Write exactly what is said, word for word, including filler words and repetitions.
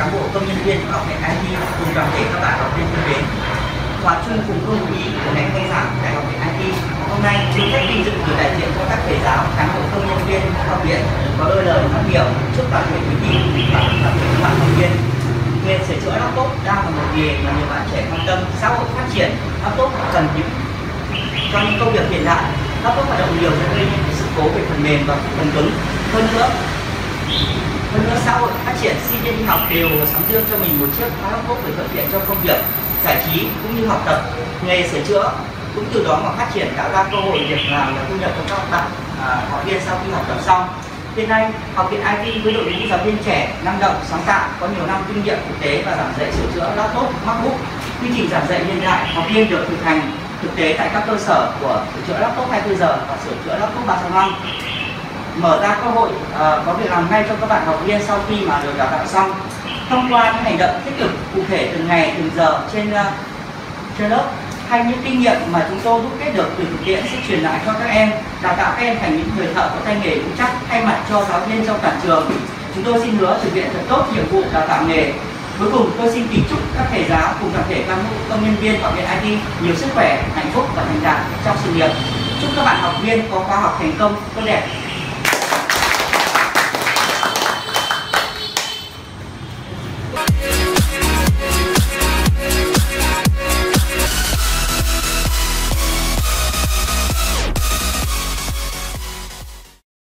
cán bộ công nhân viên Học viện i tê cùng toàn thể các bạn học viên thân mến. Hòa chung cùng không khí của ngày khai giảng tại Học viện i tê, hôm nay xin phép vinh dự gửi đại diện công tác thầy giáo, cán bộ công nhân viên học viện có đôi lời phát biểu trước toàn thể quý vị và toàn thể các bạn học viên. Nghề sửa chữa laptop đang là một nghề mà nhiều bạn trẻ quan tâm. Xã hội phát triển, laptop cần những trong những công việc hiện đại, laptop hoạt động nhiều gây những sự cố về phần mềm và phần cứng. Hơn nữa, hơn nữa xã hội phát triển, sinh viên đi học đều sắm riêng cho mình một chiếc laptop để thuận tiện cho công việc, giải trí cũng như học tập. Nghề sửa chữa cũng từ đó mà phát triển, tạo ra cơ hội việc làm và thu nhập cho các bạn à, học viên sau khi học tập xong. Hiện nay, Học viện i tê với đội ngũ giáo viên trẻ, năng động, sáng tạo, có nhiều năm kinh nghiệm thực tế và giảng dạy sửa chữa laptop, MacBook. Quy trình giảng dạy hiện đại, học viên được thực hành thực tế tại các cơ sở của sửa chữa laptop hai mươi bốn giờ và sửa chữa laptop ba sáu năm, mở ra cơ hội à, có việc làm ngay cho các bạn học viên sau khi mà được đào tạo xong. Thông qua những hành động tích cực cụ thể từng ngày, từng giờ trên, uh, trên lớp, hay những kinh nghiệm mà chúng tôi đúc kết được từ thực tiễn sẽ truyền lại cho các em, đào tạo các em thành những người thợ có tay nghề vững chắc. Thay mặt cho giáo viên trong toàn trường, chúng tôi xin hứa thực hiện thật tốt nhiệm vụ đào tạo nghề. Cuối cùng, tôi xin kính chúc các thầy giáo cùng toàn thể cán bộ công nhân viên Học viện i tê nhiều sức khỏe, hạnh phúc và thành đạt trong sự nghiệp. Chúc các bạn học viên có khóa học thành công, tốt đẹp.